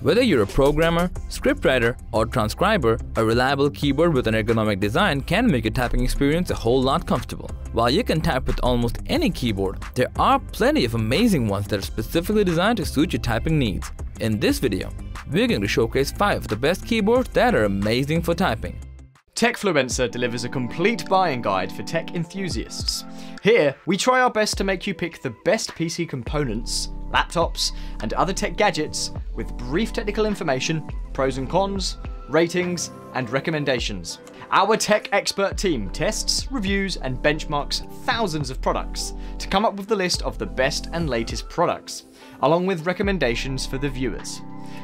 Whether you're a programmer, scriptwriter, or transcriber, a reliable keyboard with an ergonomic design can make your tapping experience a whole lot comfortable. While you can tap with almost any keyboard, there are plenty of amazing ones that are specifically designed to suit your tapping needs. In this video, we're going to showcase 5 of the best keyboards that are amazing for tapping. TechFluenza delivers a complete buying guide for tech enthusiasts. Here, we try our best to make you pick the best PC components, laptops, and other tech gadgets with brief technical information, pros and cons, ratings, and recommendations. Our tech expert team tests, reviews, and benchmarks thousands of products to come up with the list of the best and latest products, along with recommendations for the viewers.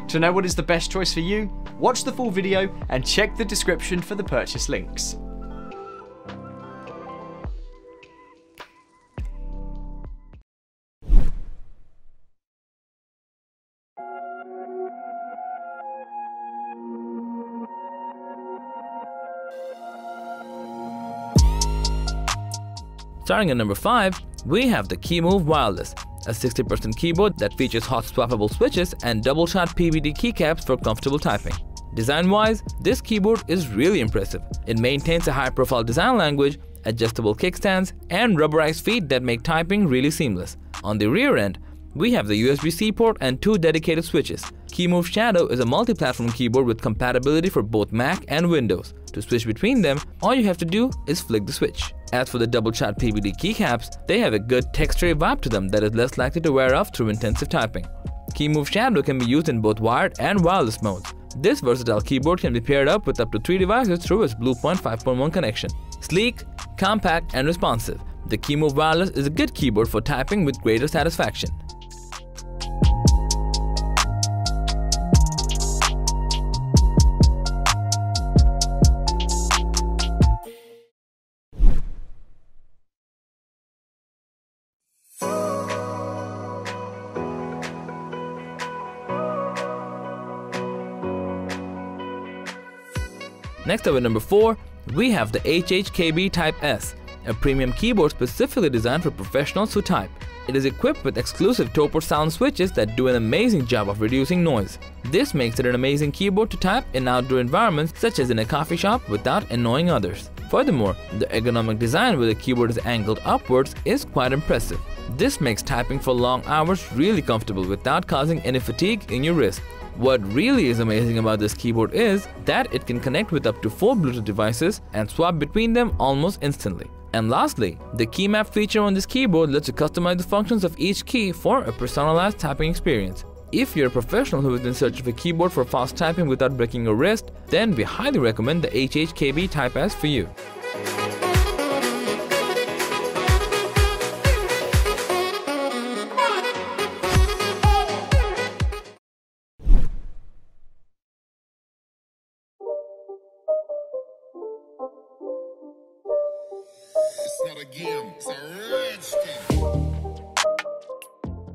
To know what is the best choice for you, watch the full video and check the description for the purchase links. Starting at number 5, we have the KeyMove Wireless, a 60% keyboard that features hot swappable switches and double-shot PVD keycaps for comfortable typing. Design-wise, this keyboard is really impressive. It maintains a high-profile design language, adjustable kickstands, and rubberized feet that make typing really seamless. On the rear end, we have the USB-C port and 2 dedicated switches. KeyMove Shadow is a multi-platform keyboard with compatibility for both Mac and Windows. To switch between them, all you have to do is flick the switch. As for the double-shot PVD keycaps, they have a good texture vibe to them that is less likely to wear off through intensive typing. KeyMove Shadow can be used in both wired and wireless modes. This versatile keyboard can be paired up with up to 3 devices through its Bluepoint 5.1 connection. Sleek, compact, and responsive, the KeyMove Wireless is a good keyboard for typing with greater satisfaction. Next up at number 4, we have the HHKB Type S, a premium keyboard specifically designed for professionals who type. It is equipped with exclusive Topre sound switches that do an amazing job of reducing noise. This makes it an amazing keyboard to type in outdoor environments such as in a coffee shop without annoying others. Furthermore, the ergonomic design where the keyboard is angled upwards is quite impressive. This makes typing for long hours really comfortable without causing any fatigue in your wrist. What really is amazing about this keyboard is that it can connect with up to 4 Bluetooth devices and swap between them almost instantly. And lastly, the key map feature on this keyboard lets you customize the functions of each key for a personalized tapping experience. If you're a professional who is in search of a keyboard for fast typing without breaking your wrist, then we highly recommend the HHKB Type S for you.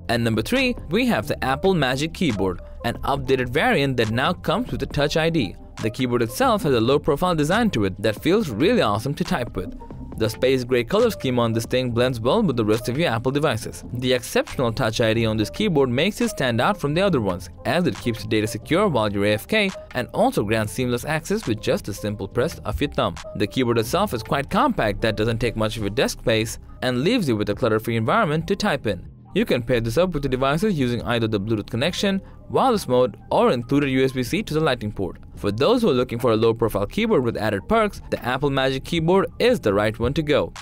At number 3, we have the Apple Magic Keyboard, an updated variant that now comes with a Touch ID. The keyboard itself has a low-profile design to it that feels really awesome to type with. The space gray color scheme on this thing blends well with the rest of your Apple devices. The exceptional Touch ID on this keyboard makes it stand out from the other ones, as it keeps data secure while you're AFK and also grants seamless access with just a simple press of your thumb. The keyboard itself is quite compact that doesn't take much of your desk space and leaves you with a clutter-free environment to type in. You can pair this up with the devices using either the Bluetooth connection, wireless mode, or included USB-C to the Lightning port. For those who are looking for a low-profile keyboard with added perks, the Apple Magic Keyboard is the right one to go.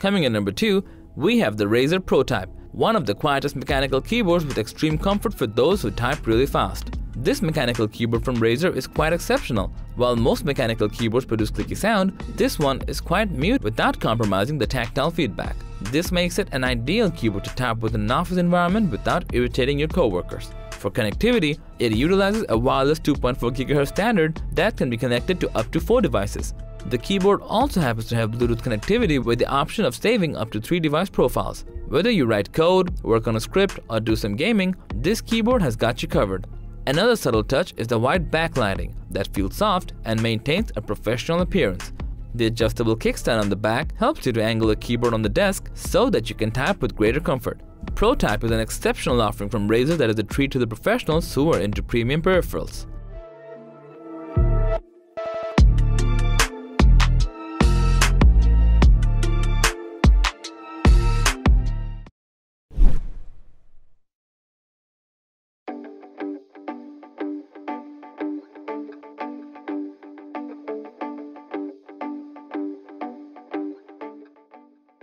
Coming in number 2, we have the Razer ProType, one of the quietest mechanical keyboards with extreme comfort for those who type really fast. This mechanical keyboard from Razer is quite exceptional. While most mechanical keyboards produce clicky sound, this one is quite mute without compromising the tactile feedback. This makes it an ideal keyboard to type with an office environment without irritating your coworkers. For connectivity, it utilizes a wireless 2.4 GHz standard that can be connected to up to 4 devices. The keyboard also happens to have Bluetooth connectivity with the option of saving up to 3 device profiles. Whether you write code, work on a script, or do some gaming, this keyboard has got you covered. Another subtle touch is the white backlighting that feels soft and maintains a professional appearance. The adjustable kickstand on the back helps you to angle a keyboard on the desk so that you can type with greater comfort. ProType is an exceptional offering from Razer that is a treat to the professionals who are into premium peripherals.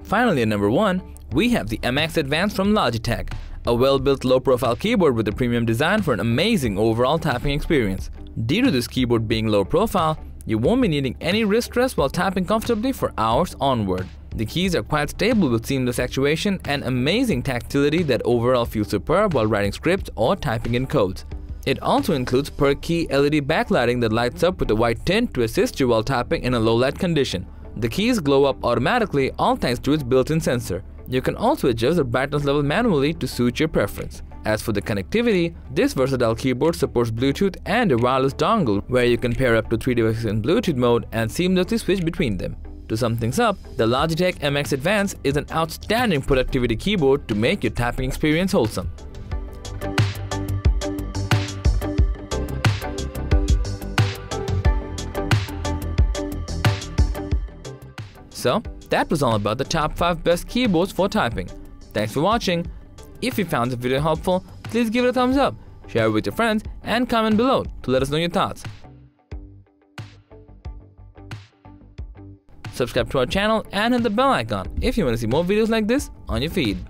Finally, at number 1, we have the MX Advance from Logitech, a well-built low-profile keyboard with a premium design for an amazing overall tapping experience. Due to this keyboard being low-profile, you won't be needing any wrist stress while tapping comfortably for hours onward. The keys are quite stable with seamless actuation and amazing tactility that overall feels superb while writing scripts or typing in codes. It also includes per-key LED backlighting that lights up with a white tint to assist you while tapping in a low-light condition. The keys glow up automatically, all thanks to its built-in sensor. You can also adjust the brightness level manually to suit your preference. As for the connectivity, this versatile keyboard supports Bluetooth and a wireless dongle where you can pair up to 3 devices in Bluetooth mode and seamlessly switch between them. To sum things up, the Logitech MX Advance is an outstanding productivity keyboard to make your tapping experience wholesome. So, that was all about the top 5 best keyboards for typing. Thanks for watching. If you found this video helpful, please give it a thumbs up, share it with your friends, and comment below to let us know your thoughts. Subscribe to our channel and hit the bell icon if you want to see more videos like this on your feed.